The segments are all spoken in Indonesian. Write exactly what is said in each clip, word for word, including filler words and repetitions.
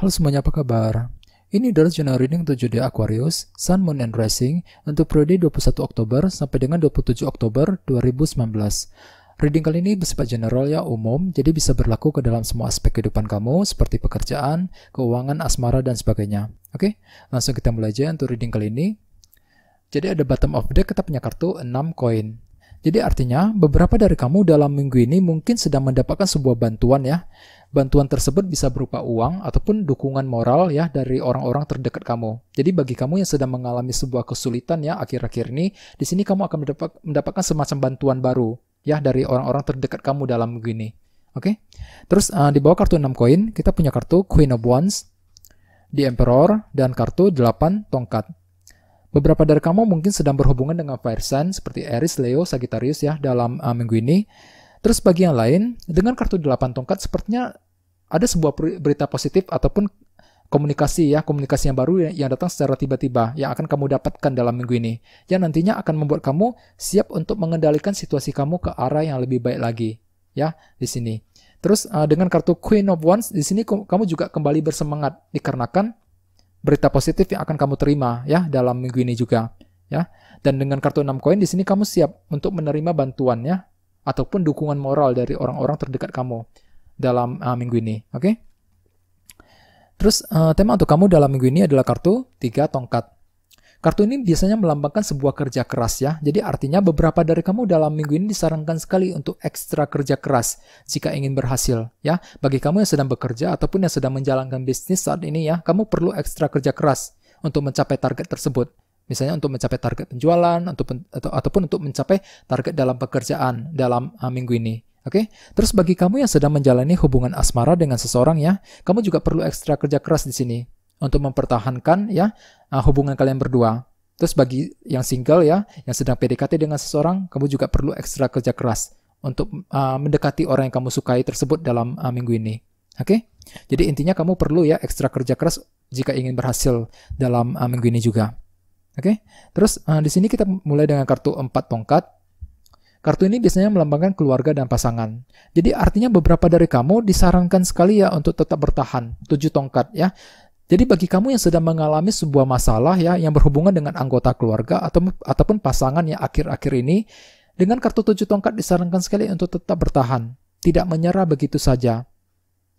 Halo semuanya, apa kabar? Ini adalah general reading untuk zodiak Aquarius, Sun, Moon, and Rising untuk periode dua puluh satu Oktober sampai dengan dua puluh tujuh Oktober dua ribu sembilan belas. Reading kali ini bersifat general ya, umum, jadi bisa berlaku ke dalam semua aspek kehidupan kamu seperti pekerjaan, keuangan, asmara, dan sebagainya. Oke, langsung kita mulai aja untuk reading kali ini. Jadi ada bottom of deck, kita punya kartu enam koin. Jadi artinya beberapa dari kamu dalam minggu ini mungkin sedang mendapatkan sebuah bantuan ya. Bantuan tersebut bisa berupa uang ataupun dukungan moral ya dari orang-orang terdekat kamu. Jadi bagi kamu yang sedang mengalami sebuah kesulitan ya akhir-akhir ini, di sini kamu akan mendapat, mendapatkan semacam bantuan baru ya dari orang-orang terdekat kamu dalam minggu ini. Oke? Terus uh, di bawah kartu enam koin kita punya kartu Queen of Wands, The Emperor, dan kartu delapan tongkat. Beberapa dari kamu mungkin sedang berhubungan dengan fire sign seperti Aries, Leo, Sagittarius ya dalam uh, minggu ini. Terus bagi yang lain, dengan kartu delapan tongkat sepertinya ada sebuah berita positif ataupun komunikasi ya, komunikasi yang baru yang datang secara tiba-tiba yang akan kamu dapatkan dalam minggu ini. Yang nantinya akan membuat kamu siap untuk mengendalikan situasi kamu ke arah yang lebih baik lagi ya di sini. Terus uh, dengan kartu Queen of Wands di sini kamu juga kembali bersemangat dikarenakan berita positif yang akan kamu terima ya dalam minggu ini juga ya. Dan dengan kartu enam koin di sini kamu siap untuk menerima bantuan ya ataupun dukungan moral dari orang-orang terdekat kamu dalam uh, minggu ini. Oke. Okay? Terus uh, tema untuk kamu dalam minggu ini adalah kartu tiga tongkat. Kartu ini biasanya melambangkan sebuah kerja keras ya. Jadi artinya beberapa dari kamu dalam minggu ini disarankan sekali untuk ekstra kerja keras jika ingin berhasil ya. Bagi kamu yang sedang bekerja ataupun yang sedang menjalankan bisnis saat ini ya, kamu perlu ekstra kerja keras untuk mencapai target tersebut. Misalnya untuk mencapai target penjualan atau, atau ataupun untuk mencapai target dalam pekerjaan dalam uh, minggu ini. Oke, okay? Terus bagi kamu yang sedang menjalani hubungan asmara dengan seseorang ya, kamu juga perlu ekstra kerja keras di sini untuk mempertahankan ya hubungan kalian berdua. Terus bagi yang single ya, yang sedang P D K T dengan seseorang, kamu juga perlu ekstra kerja keras untuk uh, mendekati orang yang kamu sukai tersebut dalam uh, minggu ini. Oke? Jadi intinya kamu perlu ya ekstra kerja keras jika ingin berhasil dalam uh, minggu ini juga. Oke? Terus uh, di sini kita mulai dengan kartu empat tongkat. Kartu ini biasanya melambangkan keluarga dan pasangan. Jadi artinya beberapa dari kamu disarankan sekali ya untuk tetap bertahan, tujuh tongkat ya. Jadi bagi kamu yang sedang mengalami sebuah masalah ya yang berhubungan dengan anggota keluarga atau ataupun pasangan yang akhir-akhir ini, dengan kartu tujuh tongkat disarankan sekali untuk tetap bertahan, tidak menyerah begitu saja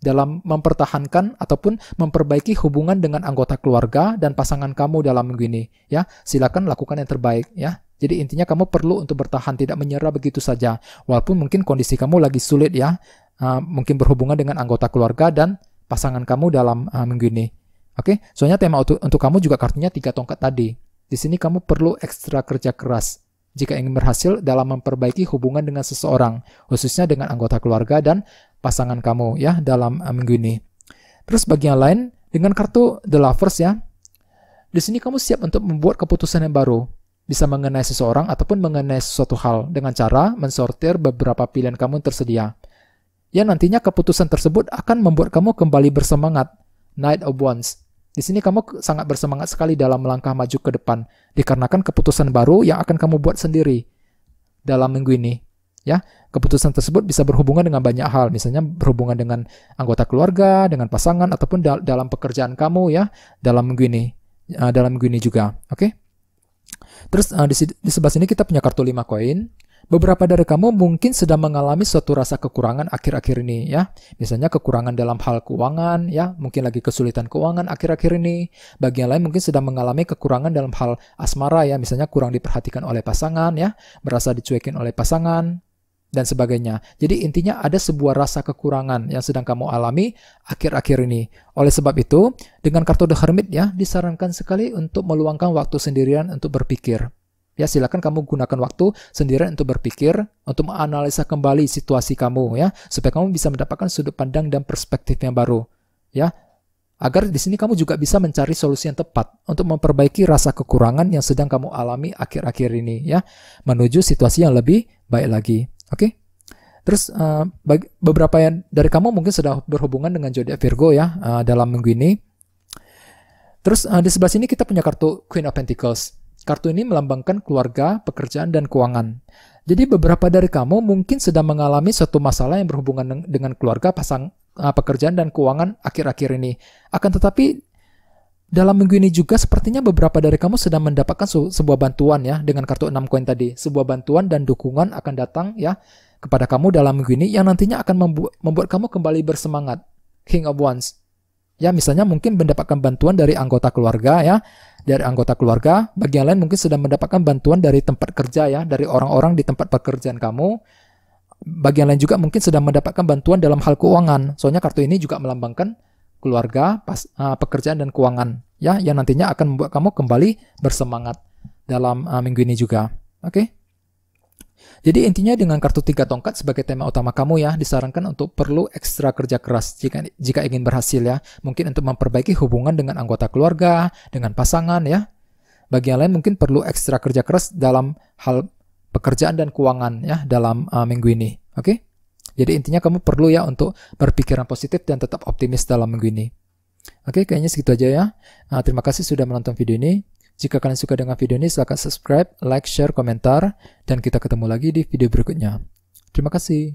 dalam mempertahankan ataupun memperbaiki hubungan dengan anggota keluarga dan pasangan kamu dalam minggu ini ya. Silakan lakukan yang terbaik ya. Jadi intinya kamu perlu untuk bertahan, tidak menyerah begitu saja walaupun mungkin kondisi kamu lagi sulit ya, uh, mungkin berhubungan dengan anggota keluarga dan pasangan kamu dalam uh, minggu ini. Oke, okay? Soalnya tema untuk, untuk kamu juga kartunya tiga tongkat tadi. Di sini kamu perlu ekstra kerja keras jika ingin berhasil dalam memperbaiki hubungan dengan seseorang, khususnya dengan anggota keluarga dan pasangan kamu ya dalam minggu ini. Terus bagi yang lain, dengan kartu The Lovers ya, di sini kamu siap untuk membuat keputusan yang baru, bisa mengenai seseorang ataupun mengenai sesuatu hal dengan cara mensortir beberapa pilihan kamu yang tersedia. Ya nantinya keputusan tersebut akan membuat kamu kembali bersemangat. Knight of Wands. Di sini kamu sangat bersemangat sekali dalam melangkah maju ke depan dikarenakan keputusan baru yang akan kamu buat sendiri dalam minggu ini ya. Keputusan tersebut bisa berhubungan dengan banyak hal, misalnya berhubungan dengan anggota keluarga, dengan pasangan ataupun da dalam pekerjaan kamu ya dalam minggu ini, uh, dalam minggu ini juga. Oke. Okay? Terus uh, di, di sebelah sini kita punya kartu lima koin. Beberapa dari kamu mungkin sedang mengalami suatu rasa kekurangan akhir-akhir ini ya. Misalnya kekurangan dalam hal keuangan ya, mungkin lagi kesulitan keuangan akhir-akhir ini. Bagian lain mungkin sedang mengalami kekurangan dalam hal asmara ya, misalnya kurang diperhatikan oleh pasangan ya, merasa dicuekin oleh pasangan dan sebagainya. Jadi intinya ada sebuah rasa kekurangan yang sedang kamu alami akhir-akhir ini. Oleh sebab itu, dengan kartu The Hermit ya, disarankan sekali untuk meluangkan waktu sendirian untuk berpikir. Ya, silakan kamu gunakan waktu sendirian untuk berpikir, untuk menganalisa kembali situasi kamu ya, supaya kamu bisa mendapatkan sudut pandang dan perspektif yang baru ya. Agar di sini kamu juga bisa mencari solusi yang tepat untuk memperbaiki rasa kekurangan yang sedang kamu alami akhir-akhir ini ya, menuju situasi yang lebih baik lagi. Oke. Okay? Terus uh, bagi, beberapa yang dari kamu mungkin sedang berhubungan dengan zodiak Virgo ya uh, dalam minggu ini. Terus uh, di sebelah sini kita punya kartu Queen of Pentacles. Kartu ini melambangkan keluarga, pekerjaan, dan keuangan. Jadi beberapa dari kamu mungkin sedang mengalami suatu masalah yang berhubungan dengan keluarga, pasang, uh, pekerjaan dan keuangan akhir-akhir ini. Akan tetapi dalam minggu ini juga sepertinya beberapa dari kamu sedang mendapatkan sebuah bantuan ya dengan kartu enam koin tadi. Sebuah bantuan dan dukungan akan datang ya kepada kamu dalam minggu ini yang nantinya akan membu membuat kamu kembali bersemangat. King of Wands. Ya misalnya mungkin mendapatkan bantuan dari anggota keluarga ya. Dari anggota keluarga, bagi yang lain mungkin sedang mendapatkan bantuan dari tempat kerja ya, dari orang-orang di tempat pekerjaan kamu. Bagi yang lain juga mungkin sedang mendapatkan bantuan dalam hal keuangan. Soalnya kartu ini juga melambangkan keluarga, pas, uh, pekerjaan, dan keuangan ya, yang nantinya akan membuat kamu kembali bersemangat dalam uh, minggu ini juga. Oke, okay? Jadi intinya dengan kartu tiga tongkat sebagai tema utama kamu ya, disarankan untuk perlu ekstra kerja keras jika, jika ingin berhasil ya, mungkin untuk memperbaiki hubungan dengan anggota keluarga, dengan pasangan ya. Bagi yang lain mungkin perlu ekstra kerja keras dalam hal pekerjaan dan keuangan ya dalam uh, minggu ini. Oke, okay? Jadi intinya kamu perlu ya untuk berpikiran positif dan tetap optimis dalam minggu ini. Oke, kayaknya segitu aja ya. Nah, terima kasih sudah menonton video ini. Jika kalian suka dengan video ini, silahkan subscribe, like, share, komentar. Dan kita ketemu lagi di video berikutnya. Terima kasih.